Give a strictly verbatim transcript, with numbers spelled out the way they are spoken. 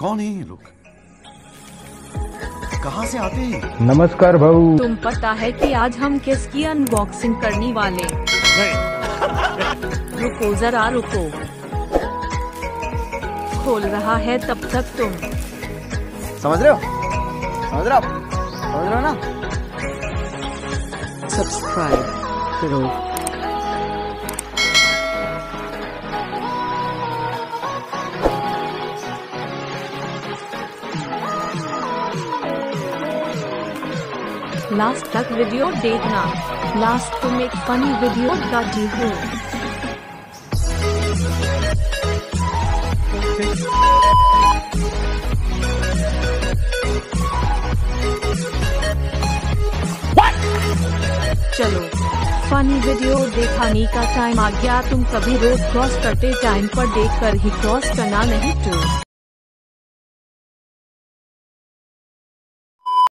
कौन है ये लोग, कहाँ से आते हैं? नमस्कार भाऊ, तुम पता है कि आज हम किसकी अनबॉक्सिंग करने वाले? रुको जरा रुको, खोल रहा है तब तक तुम समझ रहे हो, समझ रहे हो, समझ रहे हो ना? सब्सक्राइब करो। लास्ट तक वीडियो देखना, लास्ट तुम एक फनी वीडियो का जी हो। चलो फनी वीडियो देखाने का टाइम आ गया। तुम कभी रोड क्रॉस करते टाइम पर देखकर ही क्रॉस करना नहीं तो